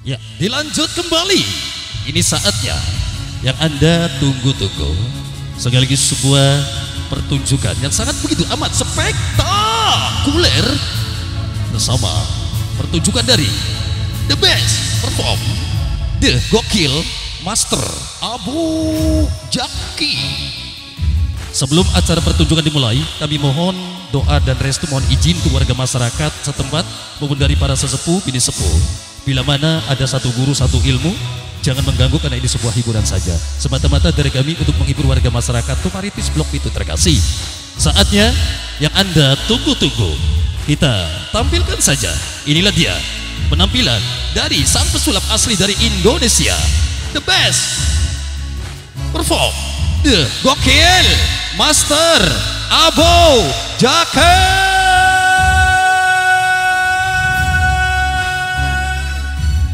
Ya, dilanjut kembali. Ini saatnya yang Anda tunggu-tunggu. Sekali lagi sebuah pertunjukan yang sangat begitu amat spektakuler bersama pertunjukan dari The Best Perform The Gokil Master Abu Zaky. Sebelum acara pertunjukan dimulai, kami mohon doa dan restu, mohon izin keluarga masyarakat setempat maupun dari para sesepuh, bini sepuh. Bila mana ada satu guru, satu ilmu, jangan mengganggu karena ini sebuah hiburan saja. Semata-mata dari kami untuk menghibur warga masyarakat Tumaritis Blok itu terkasih. Saatnya yang Anda tunggu-tunggu. Kita tampilkan saja. Inilah dia penampilan dari sang pesulap asli dari Indonesia. The Best Perform The Gokil Master Abu Zaky.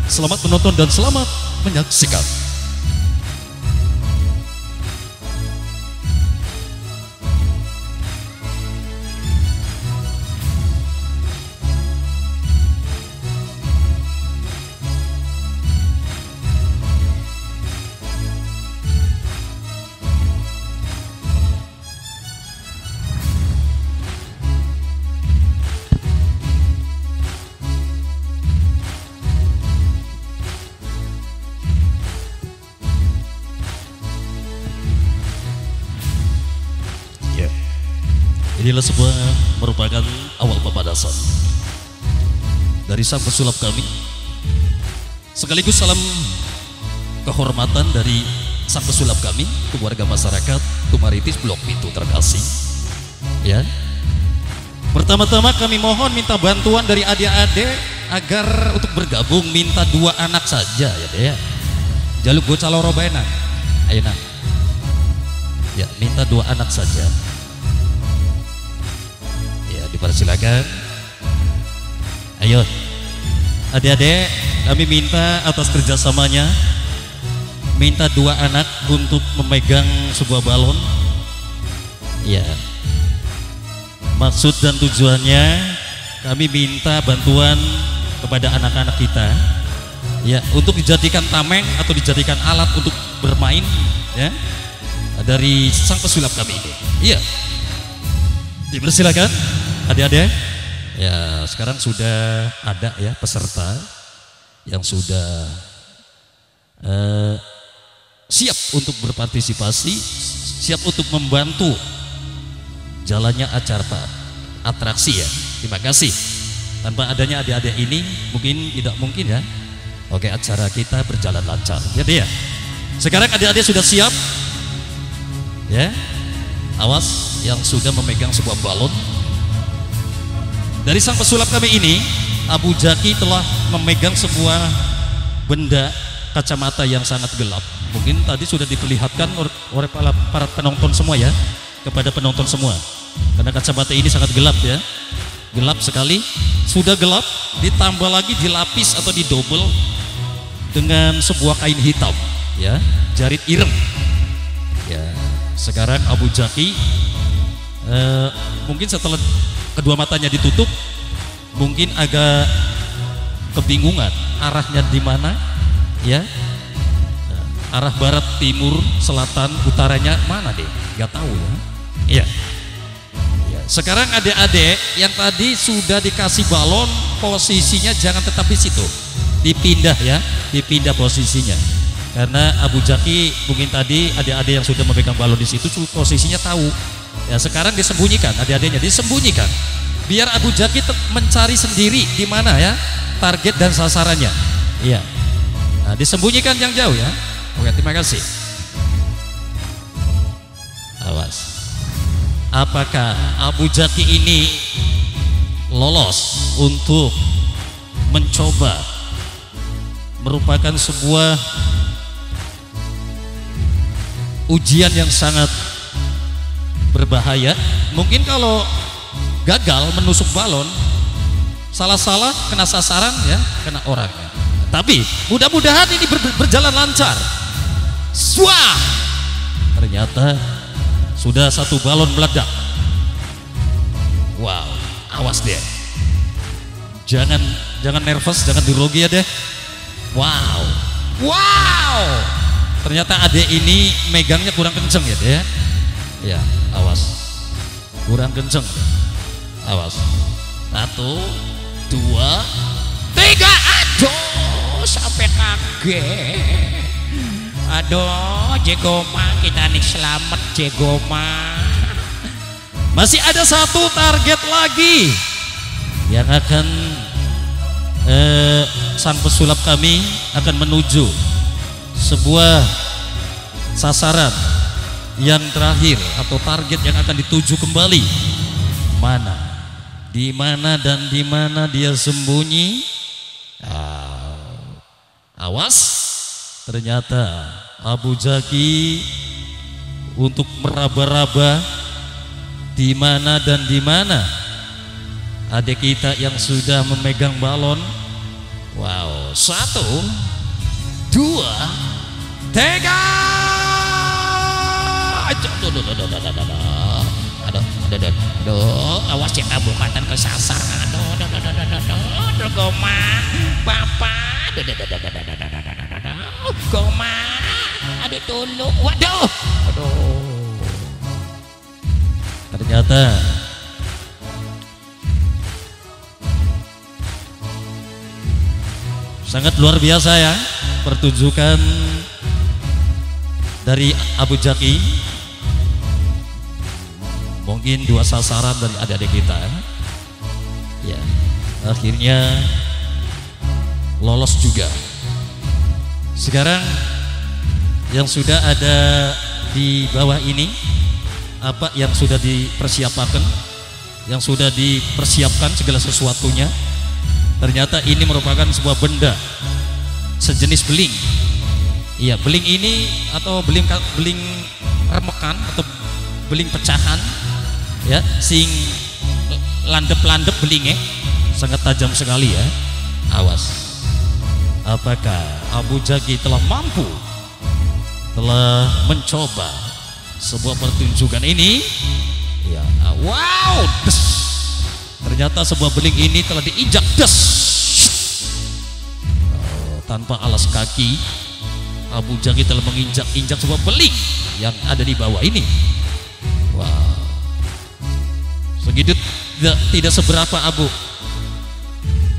Selamat menonton dan selamat menyaksikan. Inilah sebuah merupakan awal pemadasan dari sang pesulap kami, sekaligus salam kehormatan dari sang pesulap kami keluarga masyarakat Tumaritis Blok Pitu terkasih. Ya, pertama-tama kami mohon minta bantuan dari adik-adik agar untuk bergabung, minta 2 anak saja ya deh ya. Jaluk gue caloro baena, ayo nak. Ya, minta 2 anak saja. Dipersilakan. Ayo adik-adik, kami minta atas kerjasamanya, minta 2 anak untuk memegang sebuah balon. Ya, maksud dan tujuannya kami minta bantuan kepada anak-anak kita ya, untuk dijadikan tameng atau dijadikan alat untuk bermain ya, dari sang pesulap kami ini. Iya, dipersilakan adik-adik. Ya, sekarang sudah ada ya peserta yang sudah siap untuk berpartisipasi, siap untuk membantu jalannya acara atraksi ya. Terima kasih. Tanpa adanya adik-adik ini mungkin tidak mungkin ya. Oke, acara kita berjalan lancar. Jadi ya, sekarang adik-adik sudah siap ya. Awas yang sudah memegang sebuah balon. Dari sang pesulap kami ini, Abu Zaky telah memegang sebuah benda kacamata yang sangat gelap. Mungkin tadi sudah diperlihatkan oleh para penonton semua ya, kepada penonton semua. Karena kacamata ini sangat gelap ya, gelap sekali. Sudah gelap, ditambah lagi dilapis atau didobel dengan sebuah kain hitam ya, jarit ireng. Ya, sekarang Abu Zaky mungkin setelah kedua matanya ditutup, mungkin agak kebingungan arahnya di mana, ya. Arah barat, timur, selatan, utaranya mana deh? Gak tahu ya. Ya. Sekarang adik-adik yang tadi sudah dikasih balon, posisinya jangan tetap di situ, dipindah ya, dipindah posisinya. Karena Abu Zaky mungkin tadi adik-adik yang sudah memegang balon di situ posisinya tahu. Ya, sekarang disembunyikan, adik-adiknya disembunyikan. Biar Abu Zaky mencari sendiri di mana ya target dan sasarannya. Iya. Nah, disembunyikan yang jauh ya. Oke, terima kasih. Awas. Apakah Abu Zaky ini lolos untuk mencoba merupakan sebuah ujian yang sangat berbahaya? Mungkin kalau gagal menusuk balon, salah-salah kena sasaran ya, kena orangnya. Tapi mudah-mudahan ini berjalan lancar. Wah, ternyata sudah 1 balon meledak. Wow, awas deh. Jangan nervous, jangan dirogi ya deh. Wow, wow. Ternyata adik ini megangnya kurang kenceng ya deh. Ya, awas. Kurang kenceng. Awas. 1, 2, 3. Aduh, sampai kaget. Aduh, Jegoma, kita nih selamat Jegoma. Masih ada satu target lagi yang akan sang pesulap kami akan menuju sebuah sasaran yang terakhir atau target yang akan dituju kembali. Mana? Di mana dan di mana dia sembunyi? Awas. Ternyata Abu Zaky untuk meraba-raba di mana dan di mana adik kita yang sudah memegang balon. Wow, 1, 2, 3. Aduh, awas ya Abu, mantan kesasar. Aduh, Goma, Bapak. Goma, aduh tolong, waduh, aduh. Ternyata sangat luar biasa ya pertunjukan dari Abu Zaky. Mungkin 2 sasaran dari adik-adik kita. Ya, akhirnya lolos juga. Sekarang yang sudah ada di bawah ini, apa yang sudah dipersiapkan, yang sudah dipersiapkan segala sesuatunya, ternyata ini merupakan sebuah benda sejenis beling. Iya, beling ini atau beling remekan atau beling pecahan, ya, sing landep-landep belingnya, sangat tajam sekali ya. Awas. Apakah Abu Zaky telah mampu, telah mencoba sebuah pertunjukan ini? Ya, wow, des. Ternyata sebuah beling ini telah diinjak, des. Tanpa alas kaki, Abu Zaky telah menginjak-injak sebuah beling yang ada di bawah ini. Wow, segitu tidak seberapa Abu.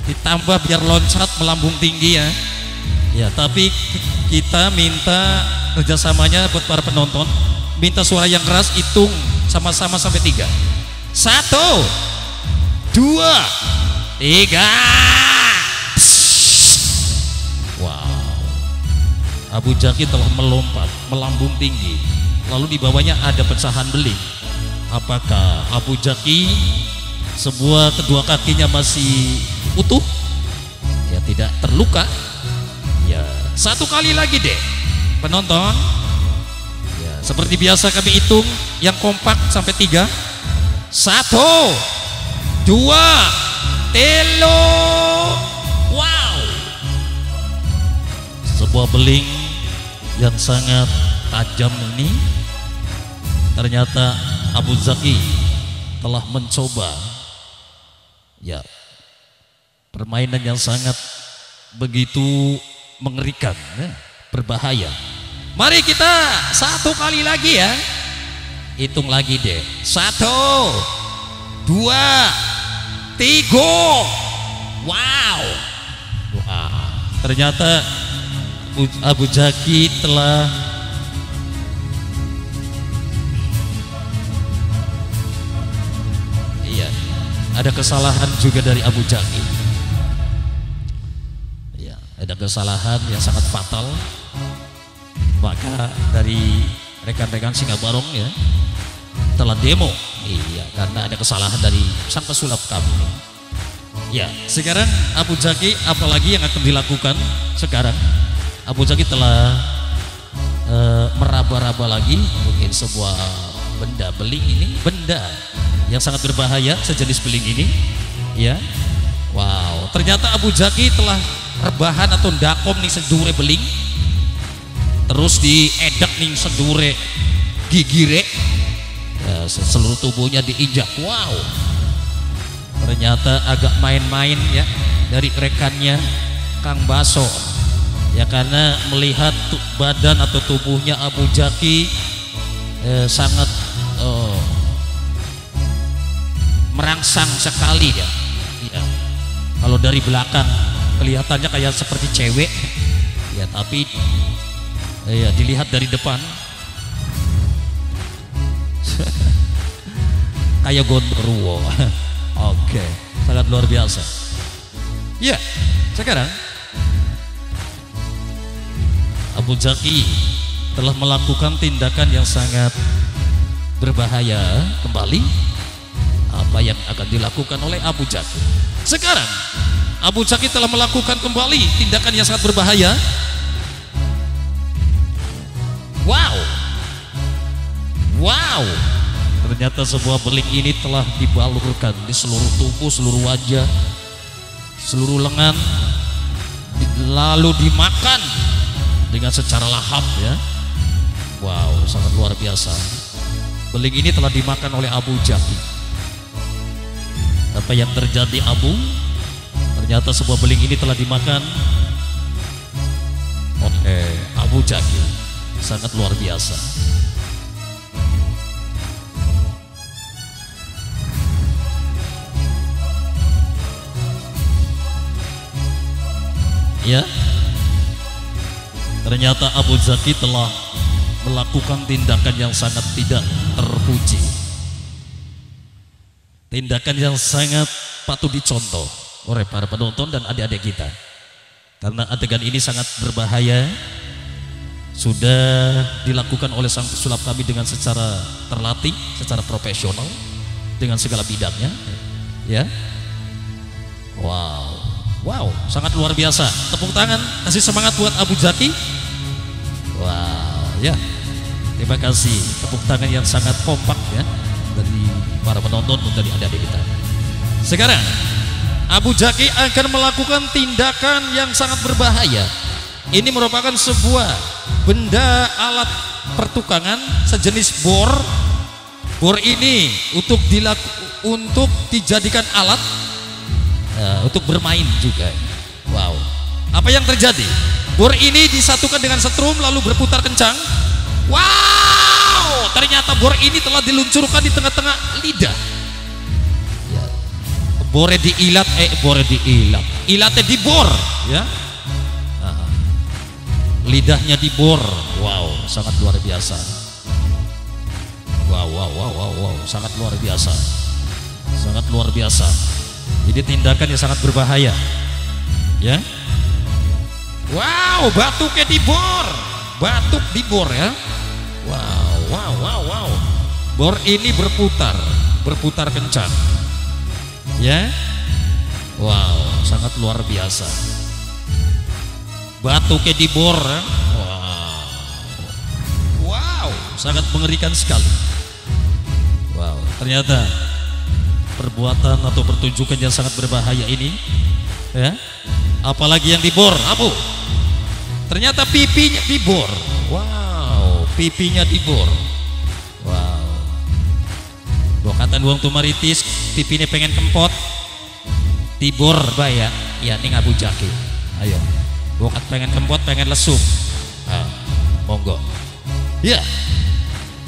Ditambah biar loncat melambung tinggi ya. Ya, tapi kita minta kerjasamanya buat para penonton. Minta suara yang keras, hitung sama-sama sampai 3. 1, 2, 3. Wow, Abu Zaky telah melompat, melambung tinggi. Lalu di bawahnya ada pecahan beling. Apakah Abu Zaky sebuah kedua kakinya masih utuh, ya, tidak terluka, ya? 1 kali lagi deh penonton, ya, seperti biasa kami hitung yang kompak sampai 3. 1, 2, 3. Wow, sebuah beling yang sangat tajam ini ternyata Abu Zaky telah mencoba, ya, permainan yang sangat begitu mengerikan, ya, berbahaya. Mari kita 1 kali lagi ya, hitung lagi deh. 1, 2, 3. Wow, ternyata Abu Zaky telah ada kesalahan juga dari Abu Zaky. Ada kesalahan yang sangat fatal, maka dari rekan-rekan Singa Barong ya telah demo, iya, karena ada kesalahan dari sang pesulap kami. Ya, sekarang Abu Zaky apalagi yang akan dilakukan sekarang? Abu Zaky telah meraba-raba lagi mungkin sebuah benda beling ini, benda yang sangat berbahaya sejenis beling ini, ya. Wow, ternyata Abu Zaky telah rebahan atau dakom nih sedure beling, terus diedek nih sedure gigire, ya, seluruh tubuhnya diinjak. Wow, ternyata agak main-main ya dari rekannya Kang Baso. ya, karena melihat badan atau tubuhnya Abu Zaky sangat merangsang sekali ya. Ya, kalau dari belakang kelihatannya kayak seperti cewek ya, tapi ya dilihat dari depan kayak gondruwo. Oke, sangat luar biasa. Ya, sekarang Abu Zaky telah melakukan tindakan yang sangat berbahaya. Kembali, apa yang akan dilakukan oleh Abu Zaky? Sekarang Abu Zaky telah melakukan kembali tindakan yang sangat berbahaya. Wow, wow, ternyata sebuah beling ini telah dibalurkan di seluruh tubuh, seluruh wajah, seluruh lengan, lalu dimakan dengan secara lahap ya. Wow, sangat luar biasa. Beling ini telah dimakan oleh Abu Zaky. Apa yang terjadi Abu? Ternyata sebuah beling ini telah dimakan oleh Abu Zaky. Sangat luar biasa. Ya, ternyata Abu Zaky telah melakukan tindakan yang sangat tidak terpuji, tindakan yang sangat patut dicontoh oleh para penonton dan adik-adik kita, karena adegan ini sangat berbahaya. Sudah dilakukan oleh sang pesulap kami dengan secara terlatih, secara profesional, dengan segala bidangnya ya. Wow, wow, sangat luar biasa. Tepuk tangan, kasih semangat buat Abu Zaky. Wow, ya. Terima kasih. Tepuk tangan yang sangat kompak ya dari para penonton dan dari adik-adik kita. Sekarang Abu Zaky akan melakukan tindakan yang sangat berbahaya. Ini merupakan sebuah benda alat pertukangan sejenis bor. Bor ini untuk dijadikan alat untuk bermain juga. Wow, apa yang terjadi? Bor ini disatukan dengan setrum lalu berputar kencang. Wow, ternyata bor ini telah diluncurkan di tengah-tengah lidah. Ya. Bornya diilat, ilatnya dibor ya. Nah, lidahnya dibor. Wow, sangat luar biasa. Wow, wow, wow, wow, wow, sangat luar biasa. Sangat luar biasa. Jadi tindakan yang sangat berbahaya ya. Wow, batuknya dibor, batuk dibor ya. Wow, wow, wow, wow. Bor ini berputar kencang ya. Wow, sangat luar biasa. Batuknya dibor ya. Wow, wow, sangat mengerikan sekali. Wow, ternyata perbuatan atau pertunjukan yang sangat berbahaya ini ya. Apalagi yang dibor Abu, ternyata pipinya dibor. Wow, pipinya dibor. Wow, bokatan uang Tumaritis pipinya pengen kempot dibor bayak ya ning Abu Zaky. Ayo bokat pengen kempot, pengen lesung, nah, monggo ya.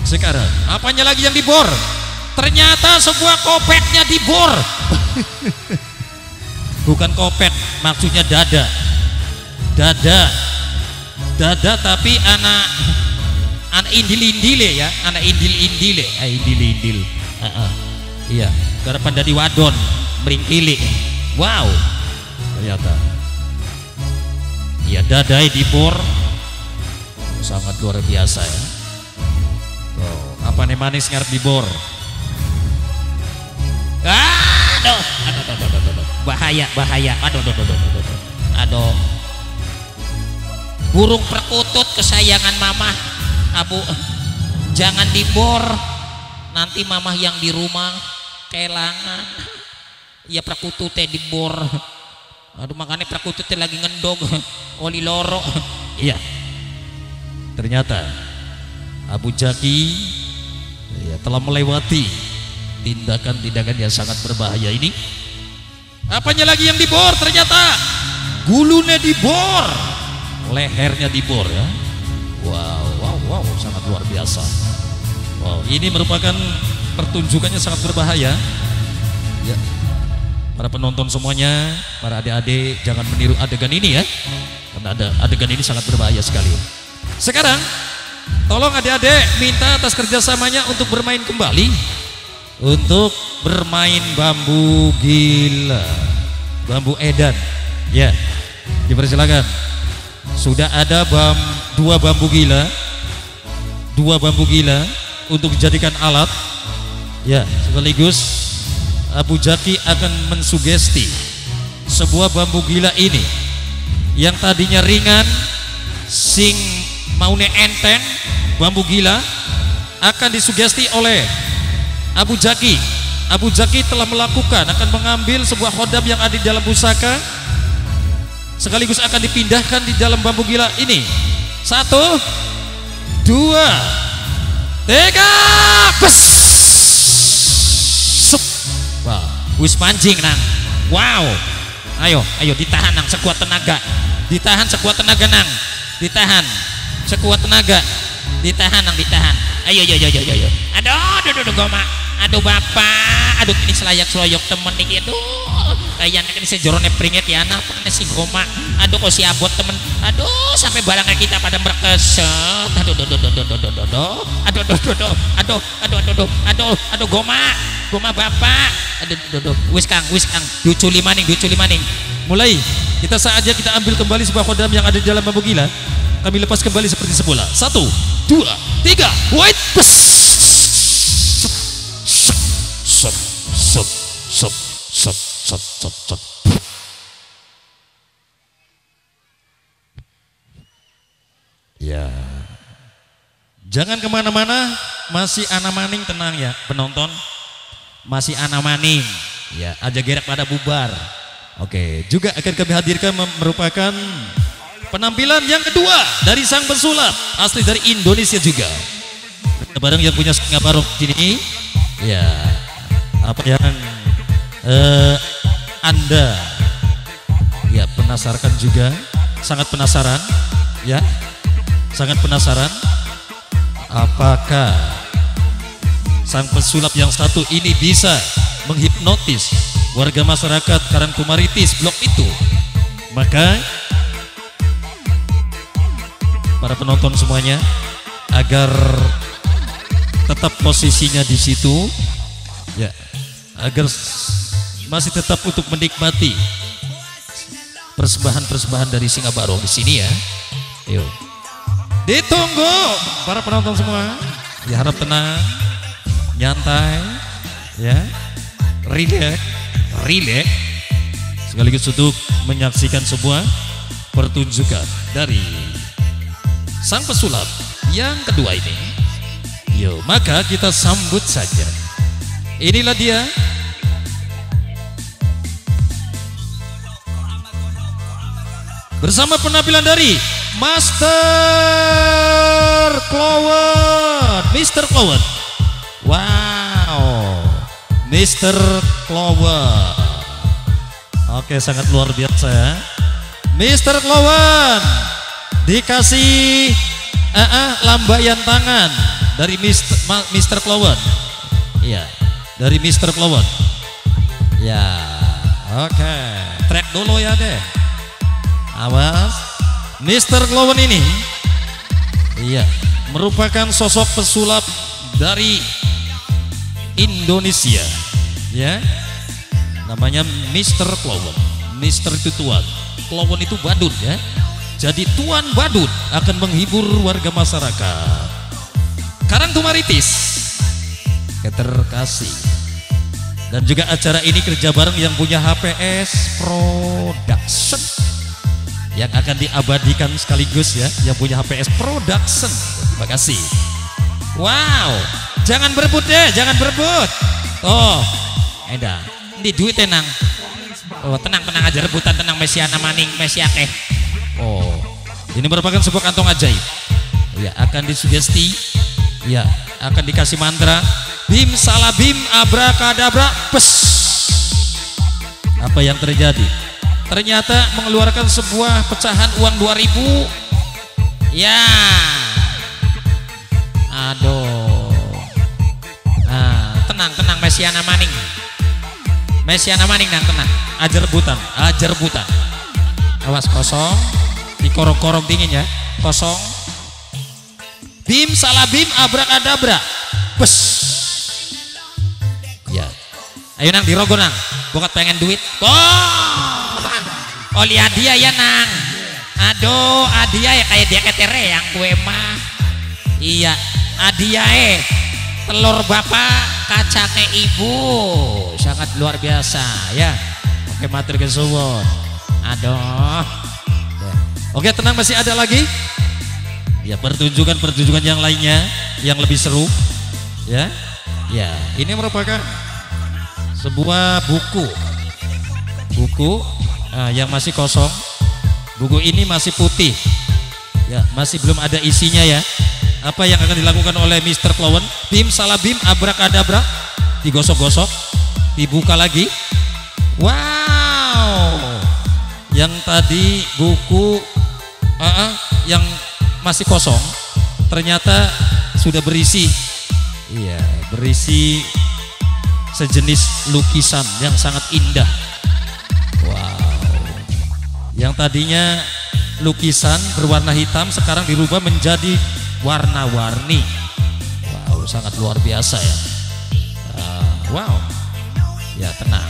Sekarang apanya lagi yang dibor? Ternyata sebuah kopeknya dibor. Bukan kopek, maksudnya dada. Dada tapi anak indil-indile ya, anak indil-indile, indil-indil. Iya, garapan dari wadon, meringkili. Wow, ternyata. Iya, dadanya dibor. Sangat luar biasa ya. Oh, apa nih manis ngarep dibor? Aduh, bahaya. Aduh. Burung perkutut kesayangan mamah, Abu. Jangan dibor. Nanti mamah yang di rumah kelangan. Ya perkututnya dibor. Aduh, makanya perkututnya lagi ngendog, oli loro. Iya. Ternyata Abu Zaky ya telah melewati tindakan-tindakan yang sangat berbahaya ini. Apanya lagi yang dibor? Ternyata gulunya dibor. lehernya dibor ya. Wow, sangat luar biasa. Wow, ini merupakan pertunjukannya sangat berbahaya. Ya. Para penonton semuanya, para adik-adik jangan meniru adegan ini ya. Karena adegan ini sangat berbahaya sekali. Sekarang tolong adik-adik minta atas kerjasamanya untuk bermain kembali. Untuk bermain bambu gila. Bambu edan. Ya, dipersilakan. Sudah ada dua bambu gila untuk dijadikan alat. Ya, sekaligus Abu Zaky akan mensugesti sebuah bambu gila ini yang tadinya ringan sing maune enteng. Bambu gila akan disugesti oleh Abu Zaky. Abu Zaky telah melakukan, akan mengambil sebuah khodam yang ada di dalam pusaka sekaligus akan dipindahkan di dalam bambu gila ini. 1, 2, 3 bes. Wis pancing nang, wow, ayo ditahan nang sekuat tenaga, ditahan sekuat tenaga nang, ayo, aduh goma, aduh bapak, aduh ini selayak temen nih, aduh, kayaknya ini sejorone peringet ya, nah panas si goma, aduh kok si abot temen, aduh sampai barangnya kita pada merkeset, aduh goma. Goma bapak, aduh, wis kang, duculi maning. Mulai, kita saatnya kita ambil kembali sebuah kodam yang ada di dalam bambu gila. Kami lepas kembali seperti semula. 1, 2, 3, wait, bes, sep. Ya, jangan kemana-mana, masih ana maning tenang ya penonton. Masih anak maning ya, aja gerak pada bubar. Oke, juga akan kami hadirkan merupakan penampilan yang kedua dari sang pesulap asli dari Indonesia juga. Barang yang punya Singa Barong ini ya, apa yang Anda ya penasaran juga, sangat penasaran apakah sang pesulap yang satu ini bisa menghipnotis warga masyarakat Karang Tumaritis blok itu. Maka para penonton semuanya agar tetap posisinya di situ ya, agar masih tetap untuk menikmati persembahan-persembahan dari Singa Barong di sini ya. Ayo. Ditunggu para penonton semua. Ya, harap tenang. Nyantai ya, relax sekaligus untuk menyaksikan sebuah pertunjukan dari sang pesulap yang kedua ini. Yo, maka kita sambut saja, inilah dia bersama penampilan dari Mr. Clown. Wow, Mr. Clown. Oke, sangat luar biasa ya. Mr. Clown dikasih lambaian tangan dari Mr. Clown. Iya, dari Mr. Clown. Ya, oke. Track dulu ya deh. Awas, Mr. Clown ini iya, merupakan sosok pesulap dari Indonesia ya, namanya Mr. Clown. Mr. itu tuan, Clown itu badut ya, jadi tuan badut akan menghibur warga masyarakat Karang Tumaritis keterkasih. Dan juga acara ini kerja bareng yang punya HPS Production yang akan diabadikan sekaligus ya, yang punya HPS Production. Terima kasih. Wow, jangan berebut deh, Oh, endah. Ini duit tenang. Oh, tenang aja rebutan tenang Mesiana maning Mesiake. Oh, ini merupakan sebuah kantong ajaib. Ya, akan disugesti. Ya, akan dikasih mantra. Bim salabim abrakadabra pes. Apa yang terjadi? ternyata mengeluarkan sebuah pecahan uang 2000 ya. Aduh, nah, tenang Mesiana Maning dan tenang, ajar butan, awas kosong, dikorong-korong dingin ya, kosong, bim salabim abrakadabra, bes, ya, ayo nang dirogo nang, bukan pengen duit, oh lihat dia ya nang, aduh adia ya kayak dia ketere yang gue mah, iya adia telur bapak kacangnya ibu sangat luar biasa ya. Oke matur kesuwun. Aduh. Ya. Oke tenang masih ada lagi. Ya pertunjukan yang lainnya yang lebih seru. Ya. Ya, ini merupakan sebuah buku yang masih kosong. Buku ini masih putih. Ya, masih belum ada isinya ya. Apa yang akan dilakukan oleh Mr. Clown? Bim salabim abrakadabra, digosok-gosok, dibuka lagi. Wow, yang tadi buku yang masih kosong ternyata sudah berisi, iya berisi sejenis lukisan yang sangat indah. Wow, yang tadinya lukisan berwarna hitam sekarang dirubah menjadi warna-warni. Wow, sangat luar biasa ya. Wow, ya tenang.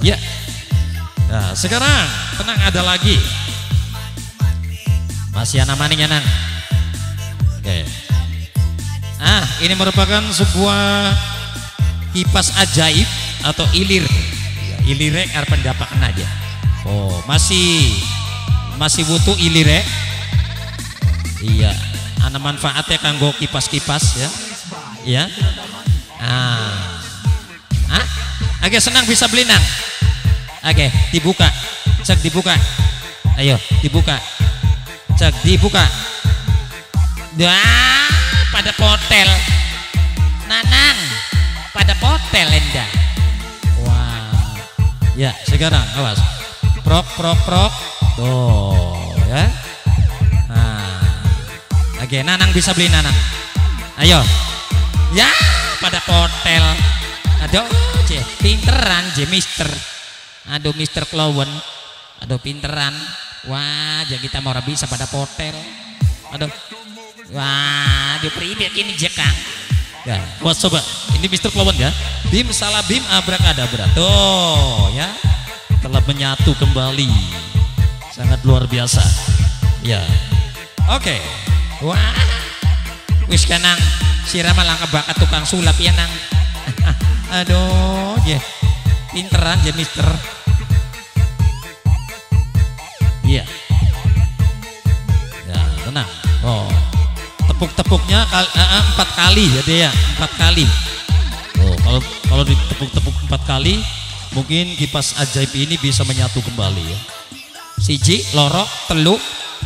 Ya, nah, sekarang tenang ada lagi. Masih anak maning ya nang. Oke. Ah, ini merupakan sebuah kipas ajaib atau ilir. Ya, ilirek arep ndapaken aja. Oh, masih butuh ilirek. Iya. Ana manfaatnya kanggo kipas-kipas ya. Ya. Ah. Hah? Oke, senang bisa beli nang. Oke, dibuka. Cek dibuka. Ayo, dibuka. Cek dibuka. Dah, pada hotel. Nanang, pada hotel Enda. Wah. Wow. Ya, sekarang awas. Prok. Tuh, ya. Oke, nanang bisa beli nanang. Ayo. Ya, pada hotel. Aduh, je, pinteran je Mister. Aduh, Mr. Clown. Aduh, pinteran. Wah, jadi kita mau bisa pada hotel. Aduh. Wah, dia pribadi gini je Kang. Ya, buat coba. Ini Mr. Clown ya. Bim salabim abrakadabra. Tuh, ya. Telah menyatu kembali. Sangat luar biasa. Ya. Oke. Wah, wis kenang sirama langka bakat tukang sulap ya nang. Aduh, ya, yeah. Pinteran ya Mister. Iya, yeah. Ya tenang. Oh, tepuk-tepuknya 4 kali ya dia ya, 4 kali. Oh, kalau ditepuk-tepuk 4 kali, mungkin kipas ajaib ini bisa menyatu kembali ya. Siji, lorok, teluk,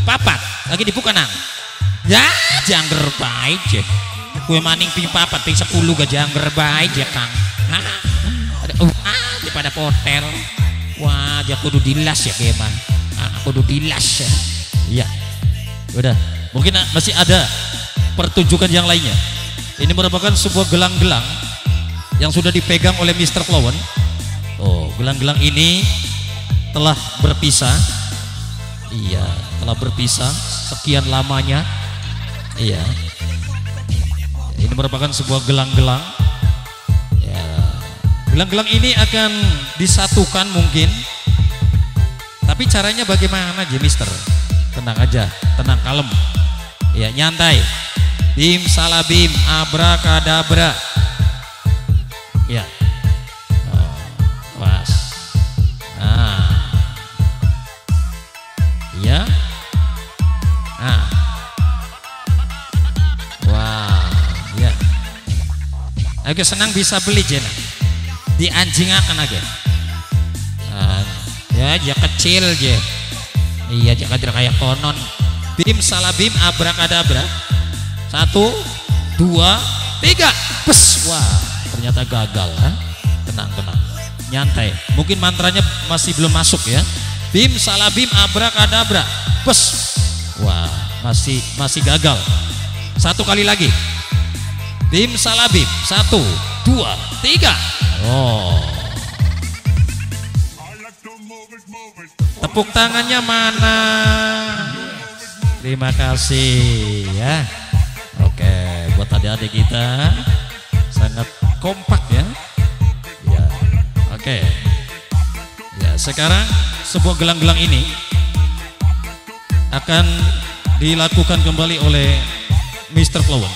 papat, lagi dibuka nang. Ya, jangger baik je. Kue maning ping 4, ping 10 gak jangger baik je Kang. Daripada hotel. Wah, dia kudu dilas ya keman. Kudu dilas ya. Iya. Udah, mungkin masih ada pertunjukan yang lainnya. Ini merupakan sebuah gelang-gelang yang sudah dipegang oleh Mr. Clown. Oh, gelang-gelang ini telah berpisah. Iya, telah berpisah sekian lamanya. Iya, ini merupakan sebuah gelang-gelang ya. Gelang-gelang ini akan disatukan mungkin. Tapi caranya bagaimana aja Mister? Tenang aja, tenang, kalem. Ya, nyantai. Bim salabim abrakadabra. Ya. Pas. Nah. Ya. Nah. Oke, senang bisa beli jena. Di anjing akan aja. Nah, ya, dia kecil je. Iya, dia kadir kayak konon. Bim salabim abrakadabra. 1, 2, 3. Pes. Wah, ternyata gagal. Tenang, tenang. Nyantai. Mungkin mantranya masih belum masuk ya. Bim salabim abrakadabra. Pes. Wah, masih gagal. Satu kali lagi. Bim salabim. 1, 2, 3. Oh. Tepuk tangannya mana? Terima kasih ya. Oke, buat adik-adik kita sangat kompak ya. Ya. Oke. Ya, sekarang sebuah gelang-gelang ini akan dilakukan kembali oleh Mr. Clown.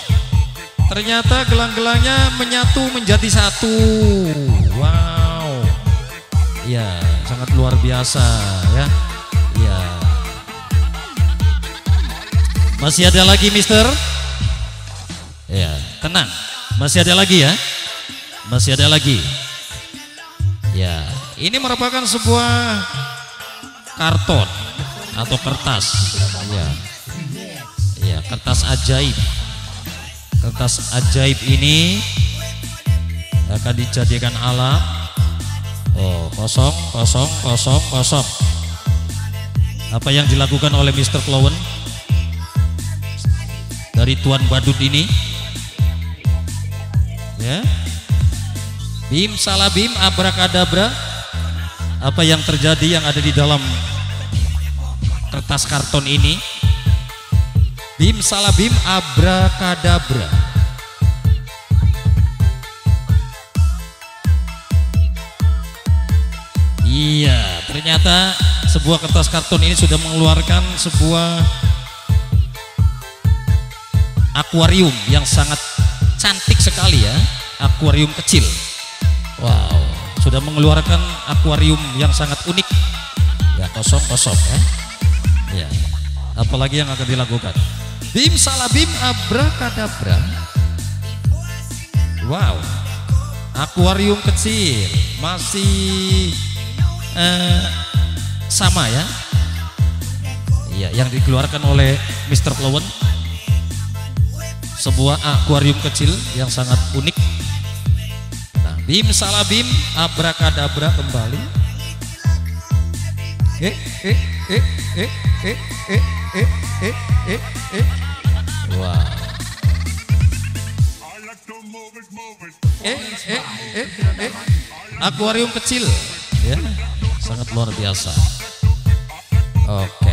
Ternyata gelang-gelangnya menyatu menjadi satu. Wow. Ya, sangat luar biasa ya. Ya. Masih ada lagi, Mister? Ya, tenang. Masih ada lagi ya. Masih ada lagi. Ya, ini merupakan sebuah karton atau kertas, ya, ya, kertas ajaib. Kertas ajaib ini akan dijadikan alat. Oh, kosong, kosong, kosong, kosong. Apa yang dilakukan oleh Mr. Clown dari Tuan Badut ini? Ya, bim salabim abrakadabra. Apa yang terjadi yang ada di dalam kertas karton ini? Bim salabim abrakadabra. Iya, ternyata sebuah kertas karton ini sudah mengeluarkan sebuah akuarium yang sangat cantik sekali ya. Akuarium kecil. Wow, sudah mengeluarkan akuarium yang sangat unik. Ya, kosong-kosong ya. Ya, apalagi yang akan dilakukan? Bim salabim abrakadabra. Wow, akuarium kecil masih sama ya. Ya, yang dikeluarkan oleh Mr. Clown sebuah akuarium kecil yang sangat unik. Nah, bim salabim abrakadabra kembali. Wah. Akuarium kecil ya, sangat luar biasa. Oke.